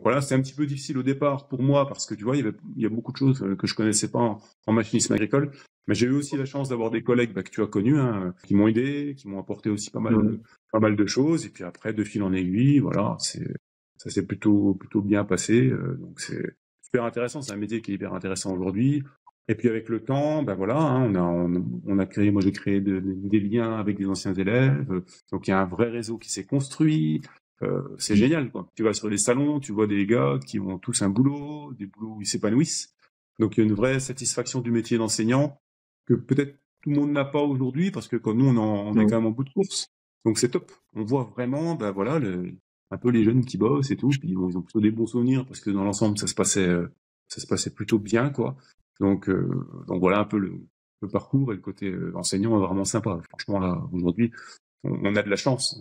Donc voilà, c'est un petit peu difficile au départ pour moi parce que tu vois, il y a beaucoup de choses que je connaissais pas en machinisme agricole. Mais j'ai eu aussi la chance d'avoir des collègues que tu as connus, hein, qui m'ont aidé, qui m'ont apporté aussi pas mal de choses. Et puis après, de fil en aiguille, voilà, ça s'est plutôt bien passé. Donc c'est super intéressant, c'est un métier qui est hyper intéressant aujourd'hui. Et puis avec le temps, ben voilà, hein, on a créé, moi j'ai créé des liens avec des anciens élèves. Donc il y a un vrai réseau qui s'est construit. C'est génial, quoi. Tu vas sur les salons, tu vois des gars qui ont tous un boulot, des boulots où ils s'épanouissent. Donc il y a une vraie satisfaction du métier d'enseignant que peut-être tout le monde n'a pas aujourd'hui parce que comme nous on est quand même en bout de course. Donc c'est top. On voit vraiment, ben voilà, un peu les jeunes qui bossent et tout. Puis bon, ils ont plutôt des bons souvenirs parce que dans l'ensemble ça se passait plutôt bien, quoi. Donc voilà un peu le parcours et le côté enseignant est vraiment sympa. Franchement là aujourd'hui on a de la chance.